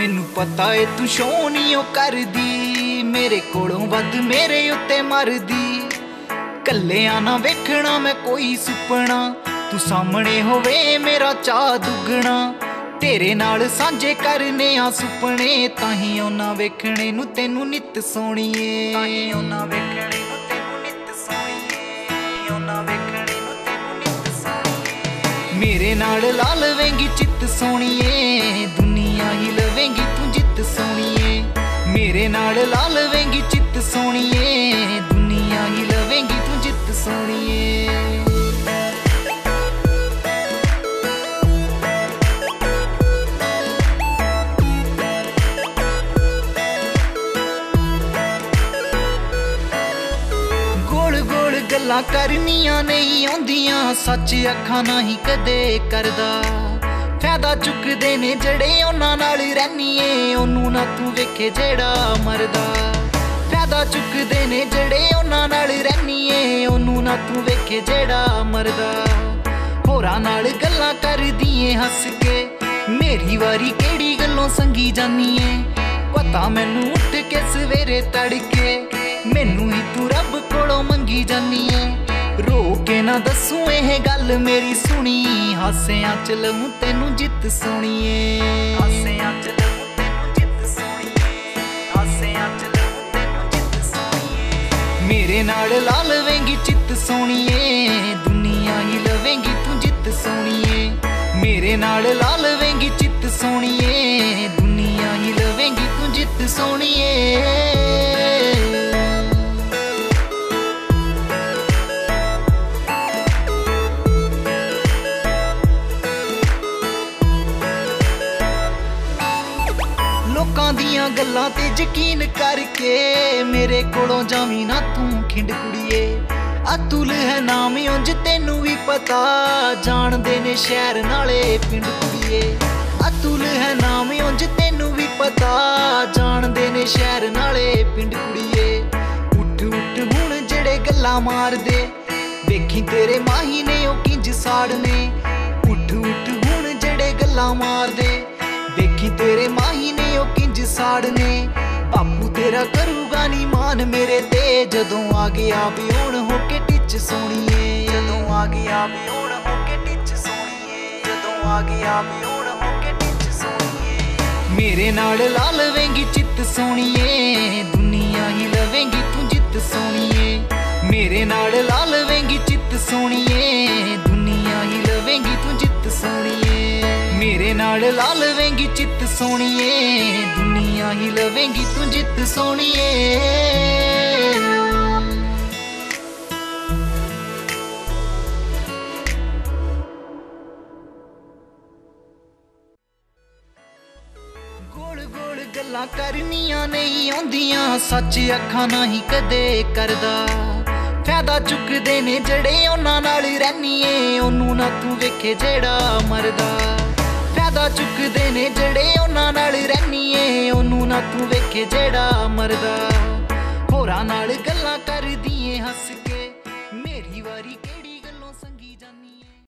मैनू पता है तू सोनियो कर दी मेरे कोलों वध मेरे उत्ते मर दी। कल्ले आना वेखना मैं कोई सुपना तू सामने होवे मेरा चा दुगना। तेरे नाल सांझे करने आ सुपने ताही ओना वेखने नू तेनू नित सोनिए। मेरे नाल ला लवेंगी चित सोनिए दुनिया ही लवेंगी तू जित सोनिए। मेरे नाल ला लवेंगी चित सोनिए दुनिया ही लवेंगी तू जित सोनिए। गोल गोल गल्लां करनियां नहीं आंदियां सच अखां नहीं कदे करदा। फायदा चुकदे ने जड़े उन्हां नाल रहनिए ओनू ना तू वेखे जेड़ा मरदा। फायदा चुकदे ने जड़े उन्हां नाल रहनिए ओनू ना तू वेखे जेड़ा मरदा। होरां नाल गल्लां करदी ऐ हस के मेरी वारी केड़ी गल्लों संगी जानी ऐ। पता मैनू उठ के सवेरे तड़के मैनू ही तू रब कोलों मंगी जानी ऐ। रोके ना दसू ये गल मेरी सुनी हासियां च लूं तेनू जित सोनिए। मेरे नाल ला लवेंगी चित सोनिए दुनिया ही लवेंगी तू जित सोनिए। मेरे नाल ला लवेंगी चित सोनिए दुनिया ही लवेंगी तू जित सोनिए। लोकां दियां गल्लां ते यकीन करके मेरे कोलों जावीं ना तू खिंड कुड़िए। अतुल है नाम उंज तेनू भी पता जानदे ने शहर नाले पिंड कुड़िए। अतुल है नाम उंज तेनू भी पता जानदे ने शहर नाले पिंड कुड़िए। उठ उठ हुण जेड़े गल्लां मारदे वेखी तेरे माही ने ओ किंज साड़ने। उठ उठ हुण जेड़े गल्लां मारदे वेखी तेरे माही ने ओ किंज साड़ने। बापू तेरा करूगा नी मान मेरे ते जदों आ गया ब्योन होके टिच सोनिए। जदों आ गया ब्योन होके टिच सोनिए। जदों आ गया ब्योन होके टिच सोनिए। मेरे नाल ला लवेंगी चित सोनिए दुनिया ही लवेंगी तू जित सोनिए। मेरे नाल ला लवेंगी चित सोनिए दुनिया ही लवेंगी तू जित सोनिए। मेरे नाल ला लवेंगी चित सोनिए दुनिया ही लवेंगी तू जित सोनिए। गोल गल्लां करनियां नहीं आंदियां सच अखां नहीं कदे करदा। फायदा चुकदे ने जड़े उन्हां नाल रहनिए ओनू ना तू वेखे जेड़ा मरदा। फायदा चुकदे ने जड़े उन्हां नाल रहनिए ओनू ना तू वेखे जेड़ा मरदा। होरां नाल गल्लां करदी ऐ हस के मेरी वारी